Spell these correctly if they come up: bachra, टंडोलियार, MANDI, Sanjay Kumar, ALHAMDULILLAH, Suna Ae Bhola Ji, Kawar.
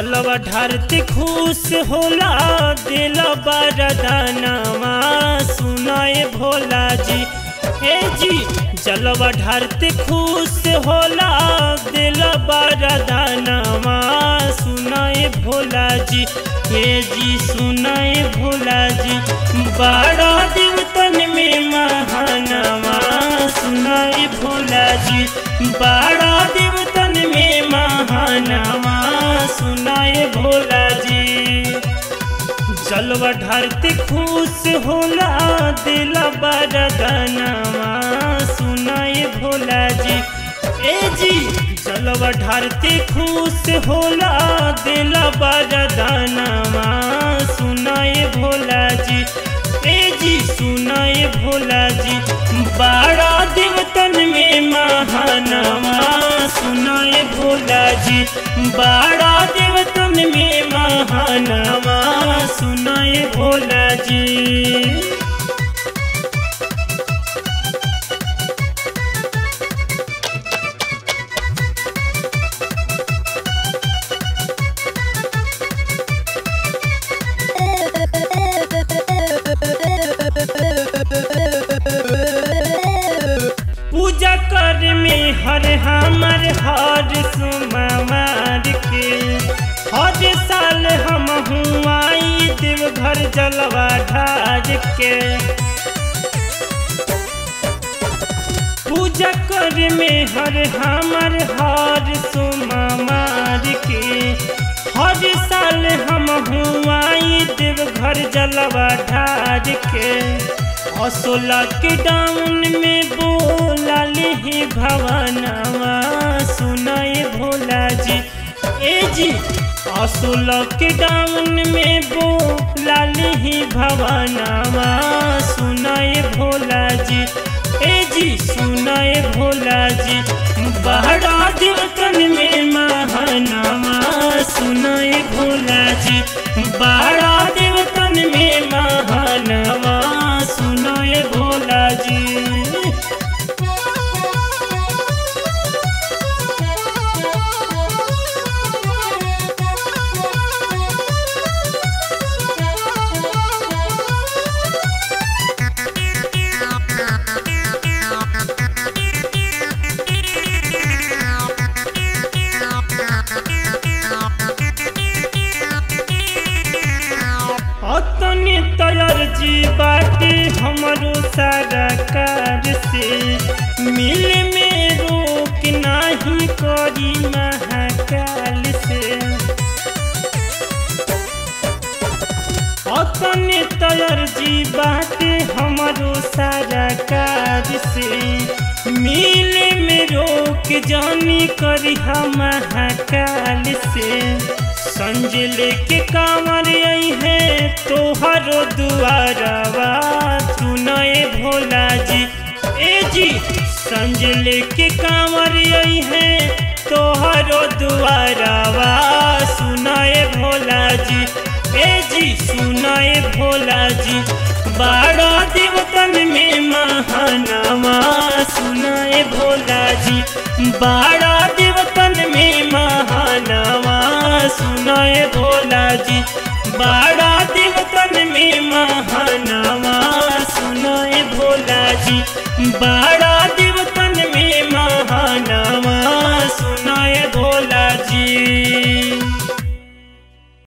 चलवा धरती खुश होला दिल बरदानवा सुना ए भोला जी। ए जी चलवा धरती खुश होला दिल बरदानवा सुना ए भोला जी। ए जी सुना ए भोला जी बड़ा देवतन में महानवा सुना ए भोला जी बड़ा देवतन में महानवा सुना ए भोला जी। जलवा धरती खुश होला दिल बरदानवा सुना ए भोला जी। ए जी जलवा धरती खुश होला दिल बरदानवा सुना ए भोला जी। ए जी सुना ए भोला जी बड़ा देवतन में महानवा सुना ए भोला जी बड़ा देवतन में महानवा सुना ए भोला जी। पूजा कर में हर हमर हर सोमवार के हर साल हम आई देवघर जलवा ढार के। पूजा कर में हर हमर हर सोमवार के हर साल हम आई देवघर जलवा ढार के। असोला के डाउन में बोला ले भवानवा सुना ए भोला जी। ए जी असोला के डाउन में बोला ले भवानवा सुना ए भोला जी। ए जी सुना ए भोला जी बड़ा देवतन में महानवा सुना ए भोला जी बड़ा देवतन में महानवा सुना ए भोला जी। अतने तयर जी बाटे हमरो सारा कार से मिल में रोक नहीं करी महाकाल से। अतने तयर जी बाटे हमरो सारा कार से मिल में रोक जानी करी हम महाकाल से। संजय लेके कांवर आई है तोहरो दुआरवा सुना ए भोला जी। ए जी संजय लेके कांवर आई है तोहरो दुआरवा सुना ए भोला जी। ए जी सुना ए भोला जी बड़ा देवतन में महानवा सुना ए भोला जी बड़ा देवतन में महानवा सुना ए भोला जी बड़ा देवतन में महानवा सुना ए भोला जी बड़ा